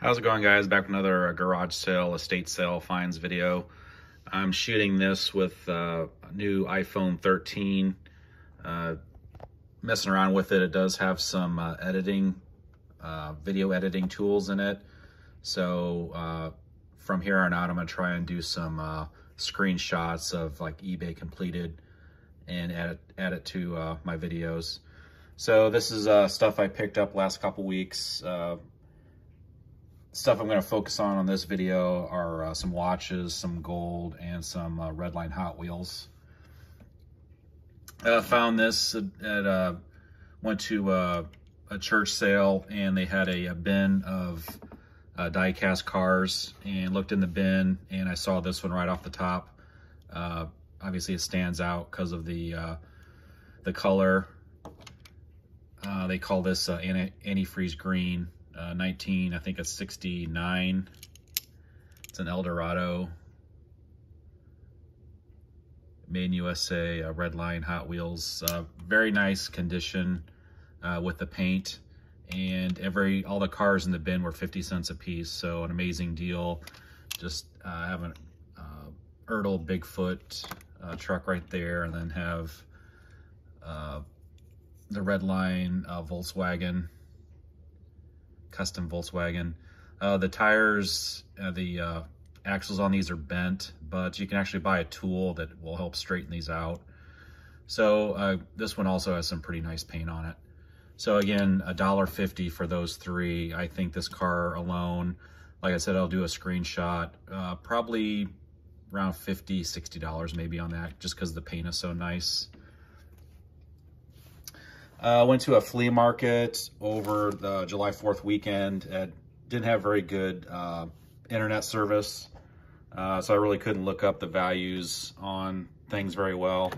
How's it going, guys? Back with another garage sale, estate sale, finds video. I'm shooting this with a new iPhone 13. Messing around with it, it does have some video editing tools in it. So from here on out, I'm gonna try and do some screenshots of like eBay completed and add it to my videos. So this is stuff I picked up last couple weeks. Stuff I'm going to focus on this video are some watches, some gold, and some Red Line Hot Wheels. Found this at went to a church sale, and they had a bin of die-cast cars, and looked in the bin, and I saw this one right off the top. Obviously, it stands out because of the color. They call this antifreeze green. 19, I think it's 69. It's an Eldorado. Made in USA, Red Line Hot Wheels. Very nice condition with the paint. And all the cars in the bin were 50 cents a piece, so an amazing deal. Just have an Ertl Bigfoot truck right there, and then have the Red Line Volkswagen. Custom Volkswagen. The tires, the axles on these are bent, but you can actually buy a tool that will help straighten these out. So this one also has some pretty nice paint on it. So again, $1.50 for those three. I think this car alone, like I said, I'll do a screenshot, probably around $50, $60 maybe on that, just because the paint is so nice. I went to a flea market over the July 4th weekend. It didn't have very good internet service, so I really couldn't look up the values on things very well.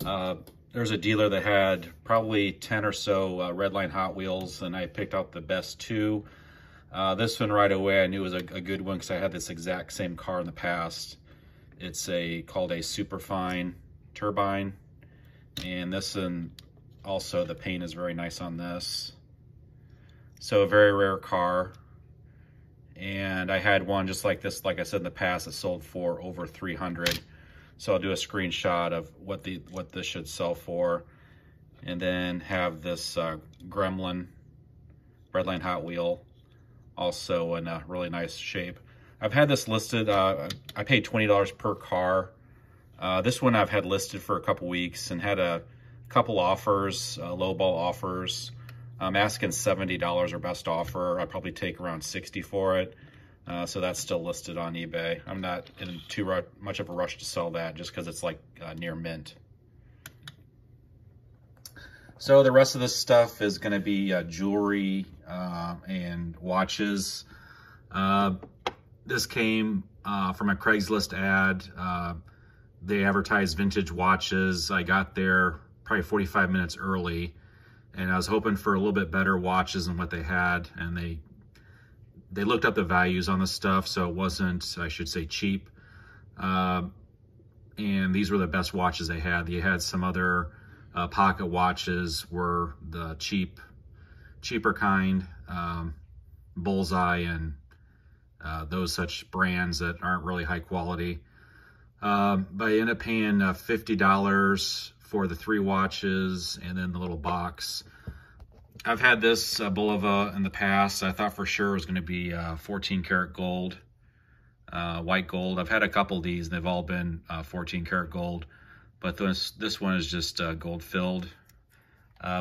There's a dealer that had probably 10 or so Red Line Hot Wheels, and I picked out the best two. This one right away I knew was a good one because I had this exact same car in the past. It's called a Superfine Turbine, and this one... Also, the paint is very nice on this. So a very rare car. And I had one just like this, like I said in the past, it sold for over 300. So I'll do a screenshot of what this should sell for. And then have this Gremlin Redline Hot Wheel, also in a really nice shape. I've had this listed, I paid $20 per car. This one I've had listed for a couple weeks and had a couple offers, lowball offers. I'm asking $70 or best offer. I probably take around 60 for it. So that's still listed on eBay. I'm not in too much of a rush to sell that just because it's like near mint. So the rest of this stuff is gonna be jewelry and watches. This came from a Craigslist ad. They advertised vintage watches. I got there probably 45 minutes early, and I was hoping for a little bit better watches than what they had, and they looked up the values on the stuff, so it wasn't, I should say, cheap. And these were the best watches they had. They had some other pocket watches were the cheaper kind, Bullseye, and those such brands that aren't really high quality. But I ended up paying $50 for the three watches and then the little box. I've had this Bulova in the past. I thought for sure it was gonna be 14 karat gold, white gold. I've had a couple of these and they've all been 14 karat gold, but this one is just gold filled.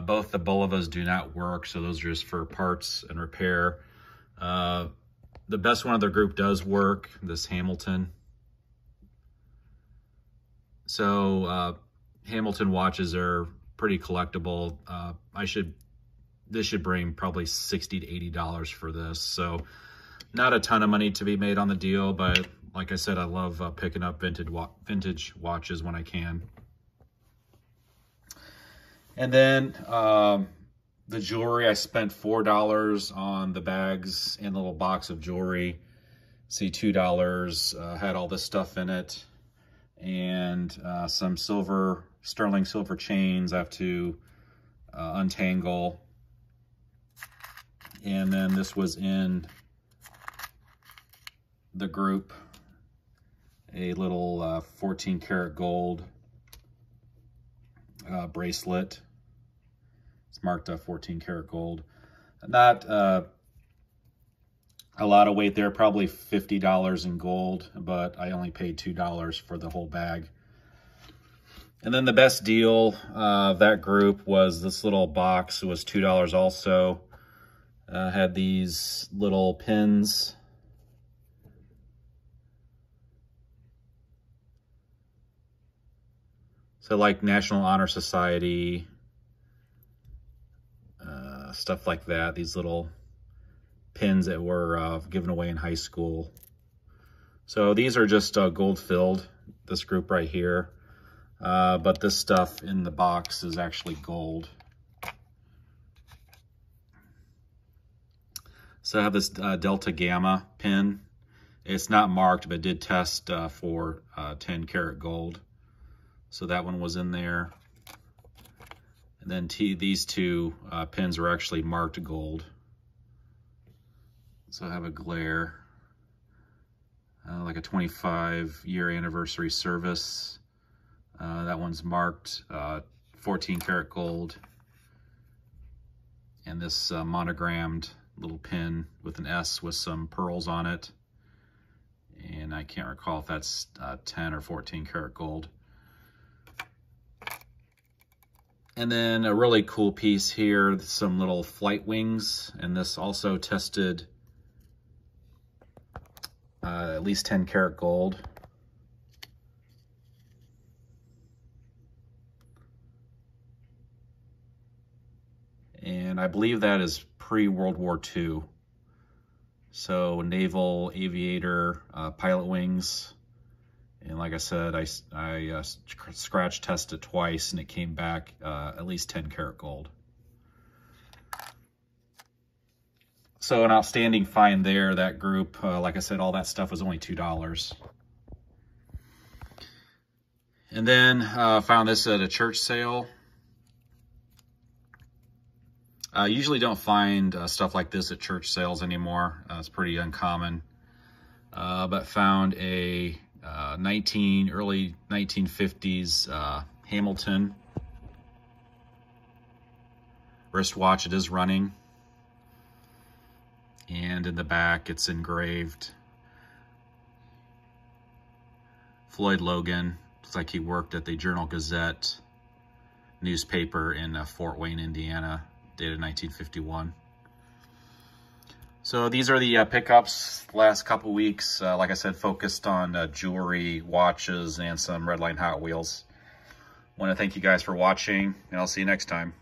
Both the Bulovas do not work, so those are just for parts and repair. The best one of their group does work, this Hamilton. So, Hamilton watches are pretty collectible. This should bring probably $60 to $80 for this. So not a ton of money to be made on the deal, but like I said, I love picking up vintage watches when I can. And then the jewelry, I spent $4 on the bags and the little box of jewelry. See, $2 had all this stuff in it, and some sterling silver chains I have to untangle. And then this was in the group a little 14 karat gold bracelet. It's marked 14 karat gold. Not a lot of weight there, probably $50 in gold, but I only paid $2 for the whole bag. And then the best deal of that group was this little box. It was $2 also. Had these little pins. So like National Honor Society, stuff like that. These little pins that were given away in high school. So these are just gold filled, this group right here. But this stuff in the box is actually gold. So I have this Delta Gamma pin. It's not marked, but it did test for 10 karat gold. So that one was in there. And then these two pins were actually marked gold. So I have a glare, like a 25-year anniversary service. That one's marked 14 karat gold. And this monogrammed little pin with an S with some pearls on it. And I can't recall if that's 10 or 14 karat gold. And then a really cool piece here, some little flight wings. And this also tested at least 10 karat gold. And I believe that is pre-World War II. So naval aviator pilot wings. And like I said, I scratch tested it twice and it came back at least 10 karat gold. So an outstanding find there, that group. Like I said, all that stuff was only $2. And then found this at a church sale. I usually don't find stuff like this at church sales anymore. It's pretty uncommon. But found a early 1950s Hamilton wristwatch. It is running. And in the back, it's engraved Floyd Logan. Looks like he worked at the Journal-Gazette newspaper in Fort Wayne, Indiana. Dated 1951. So these are the pickups last couple weeks. Like I said, focused on jewelry, watches, and some Red Line Hot Wheels. I want to thank you guys for watching, and I'll see you next time.